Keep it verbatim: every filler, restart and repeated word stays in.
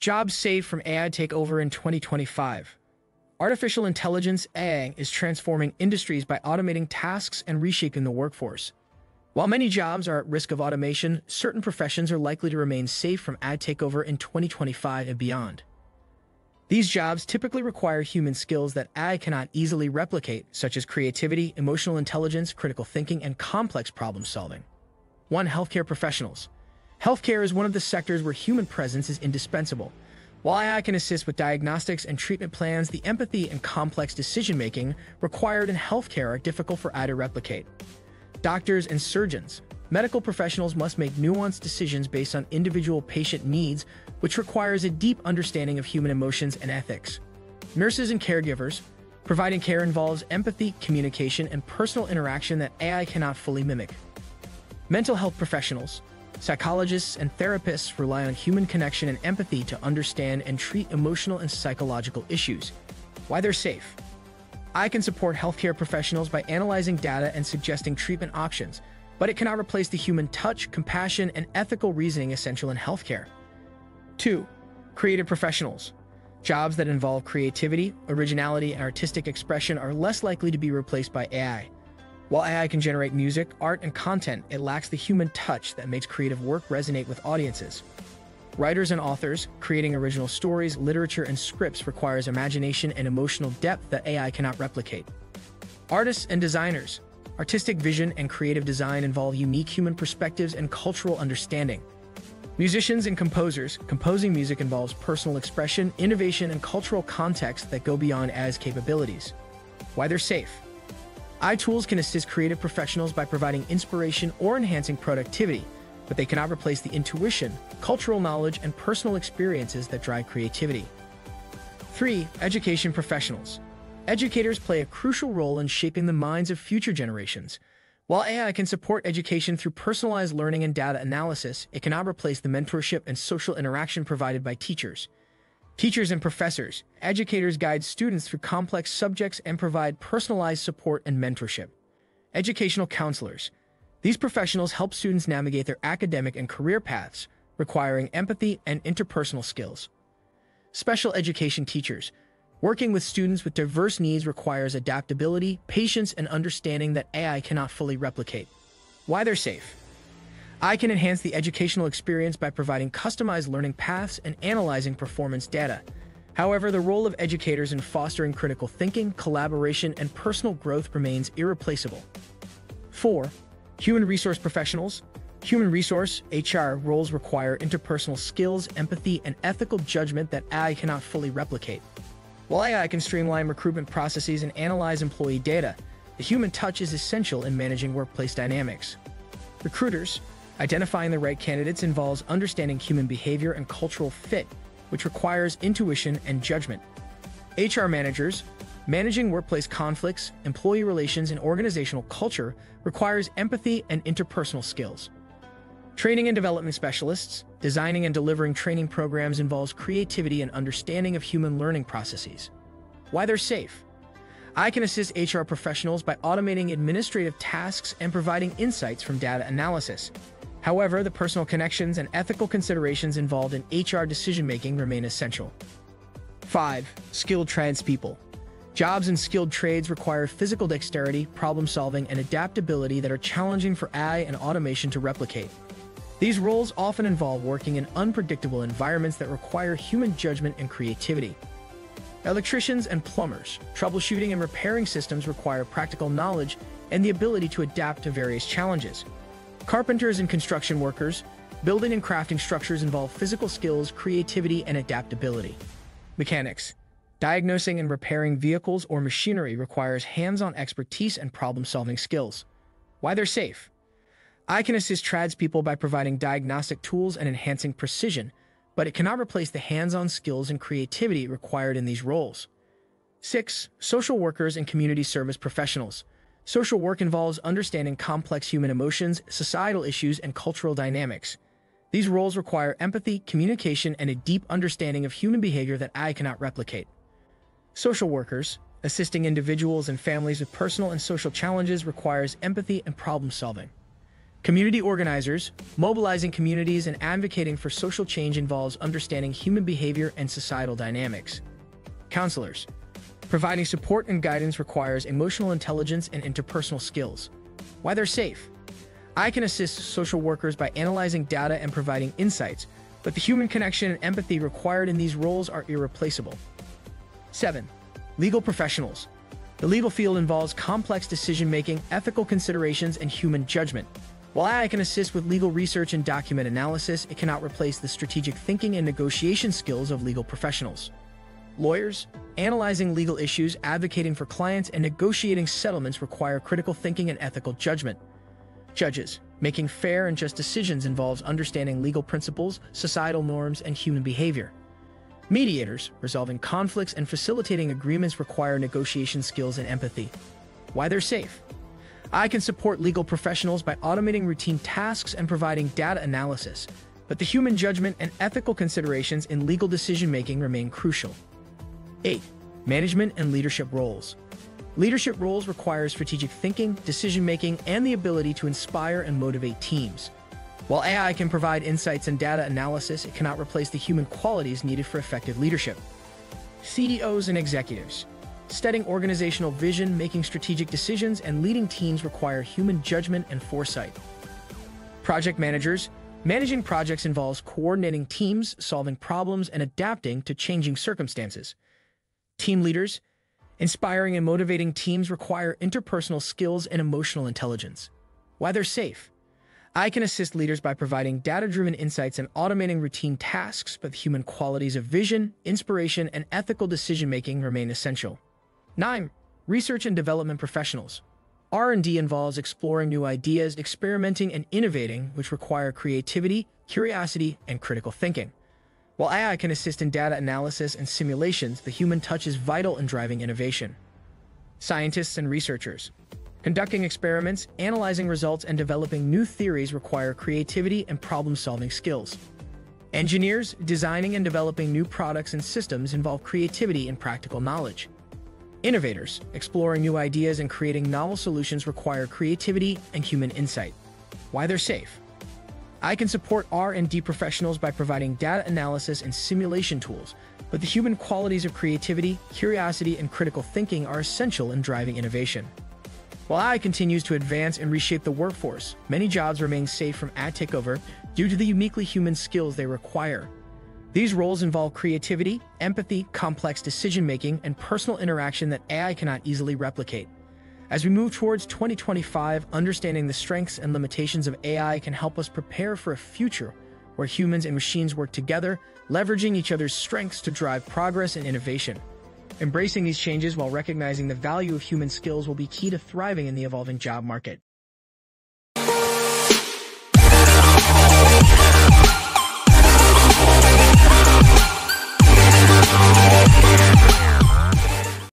Jobs saved from A I takeover in twenty twenty-five. Artificial intelligence (A I) is transforming industries by automating tasks and reshaping the workforce. While many jobs are at risk of automation, certain professions are likely to remain safe from A I takeover in twenty twenty-five and beyond. These jobs typically require human skills that A I cannot easily replicate, such as creativity, emotional intelligence, critical thinking, and complex problem solving. one Healthcare professionals. Healthcare is one of the sectors where human presence is indispensable. While A I can assist with diagnostics and treatment plans, the empathy and complex decision-making required in healthcare are difficult for A I to replicate. Doctors and surgeons. Medical professionals must make nuanced decisions based on individual patient needs, which requires a deep understanding of human emotions and ethics. Nurses and caregivers. Providing care involves empathy, communication, and personal interaction that A I cannot fully mimic. Mental health professionals. Psychologists and therapists rely on human connection and empathy to understand and treat emotional and psychological issues. Why they're safe. A I can support healthcare professionals by analyzing data and suggesting treatment options, but it cannot replace the human touch, compassion, and ethical reasoning essential in healthcare. two Creative professionals. Jobs that involve creativity, originality, and artistic expression are less likely to be replaced by A I. While A I can generate music, art, and content, it lacks the human touch that makes creative work resonate with audiences. Writers and authors, creating original stories, literature, and scripts requires imagination and emotional depth that A I cannot replicate. Artists and designers. Artistic vision and creative design involve unique human perspectives and cultural understanding. Musicians and composers. Composing music involves personal expression, innovation, and cultural context that go beyond A I's capabilities. Why they're safe. A I tools can assist creative professionals by providing inspiration or enhancing productivity, but they cannot replace the intuition, cultural knowledge, and personal experiences that drive creativity. three Education professionals. Educators play a crucial role in shaping the minds of future generations. While A I can support education through personalized learning and data analysis, it cannot replace the mentorship and social interaction provided by teachers. Teachers and professors. Educators guide students through complex subjects and provide personalized support and mentorship. Educational counselors. These professionals help students navigate their academic and career paths, requiring empathy and interpersonal skills. Special education teachers. Working with students with diverse needs requires adaptability, patience, and understanding that A I cannot fully replicate. Why they're safe. A I can enhance the educational experience by providing customized learning paths and analyzing performance data. However, the role of educators in fostering critical thinking, collaboration, and personal growth remains irreplaceable. four Human resource professionals. Human resource (H R) roles require interpersonal skills, empathy, and ethical judgment that A I cannot fully replicate. While A I can streamline recruitment processes and analyze employee data, the human touch is essential in managing workplace dynamics. Recruiters. Identifying the right candidates involves understanding human behavior and cultural fit, which requires intuition and judgment. H R managers. Managing workplace conflicts, employee relations, and organizational culture requires empathy and interpersonal skills. Training and development specialists. Designing and delivering training programs involves creativity and understanding of human learning processes. Why they're safe. A I can assist H R professionals by automating administrative tasks and providing insights from data analysis. However, the personal connections and ethical considerations involved in H R decision-making remain essential. five Skilled tradespeople. Jobs in skilled trades require physical dexterity, problem-solving, and adaptability that are challenging for A I and automation to replicate. These roles often involve working in unpredictable environments that require human judgment and creativity. Electricians and plumbers. Troubleshooting and repairing systems require practical knowledge and the ability to adapt to various challenges. Carpenters and construction workers. Building and crafting structures involve physical skills, creativity, and adaptability. Mechanics. Diagnosing and repairing vehicles or machinery requires hands-on expertise and problem-solving skills. Why they're safe. A I can assist tradespeople by providing diagnostic tools and enhancing precision, but it cannot replace the hands-on skills and creativity required in these roles. six Social workers and community service professionals. Social work involves understanding complex human emotions, societal issues, and cultural dynamics. These roles require empathy, communication, and a deep understanding of human behavior that A I cannot replicate. Social workers. Assisting individuals and families with personal and social challenges requires empathy and problem-solving. Community organizers, mobilizing communities and advocating for social change involves understanding human behavior and societal dynamics. Counselors, providing support and guidance requires emotional intelligence and interpersonal skills. Why they're safe. I can assist social workers by analyzing data and providing insights, but the human connection and empathy required in these roles are irreplaceable. seven. Legal professionals. The legal field involves complex decision-making, ethical considerations, and human judgment. While I can assist with legal research and document analysis, it cannot replace the strategic thinking and negotiation skills of legal professionals. Lawyers, analyzing legal issues, advocating for clients, and negotiating settlements require critical thinking and ethical judgment. Judges, making fair and just decisions involves understanding legal principles, societal norms, and human behavior. Mediators, resolving conflicts and facilitating agreements require negotiation skills and empathy. Why they're safe. I can support legal professionals by automating routine tasks and providing data analysis, but the human judgment and ethical considerations in legal decision-making remain crucial. eight. Management and leadership roles. Leadership roles require strategic thinking, decision-making, and the ability to inspire and motivate teams. While A I can provide insights and data analysis, it cannot replace the human qualities needed for effective leadership. C E Os and executives. Setting organizational vision, making strategic decisions, and leading teams require human judgment and foresight. Project managers. Managing projects involves coordinating teams, solving problems, and adapting to changing circumstances. Team leaders. Inspiring and motivating teams require interpersonal skills and emotional intelligence. Why they're safe. I can assist leaders by providing data-driven insights and automating routine tasks, but the human qualities of vision, inspiration, and ethical decision-making remain essential. nine. Research and development professionals. R and D involves exploring new ideas, experimenting, and innovating, which require creativity, curiosity, and critical thinking. While A I can assist in data analysis and simulations, the human touch is vital in driving innovation. Scientists and researchers. Conducting experiments, analyzing results, and developing new theories require creativity and problem-solving skills. Engineers, designing and developing new products and systems involve creativity and practical knowledge. Innovators, exploring new ideas and creating novel solutions require creativity and human insight. Why they're safe. I can support R and D professionals by providing data analysis and simulation tools, but the human qualities of creativity, curiosity, and critical thinking are essential in driving innovation. While A I continues to advance and reshape the workforce, many jobs remain safe from A I takeover due to the uniquely human skills they require. These roles involve creativity, empathy, complex decision-making, and personal interaction that A I cannot easily replicate. As we move towards twenty twenty-five, understanding the strengths and limitations of A I can help us prepare for a future where humans and machines work together, leveraging each other's strengths to drive progress and innovation. Embracing these changes while recognizing the value of human skills will be key to thriving in the evolving job market.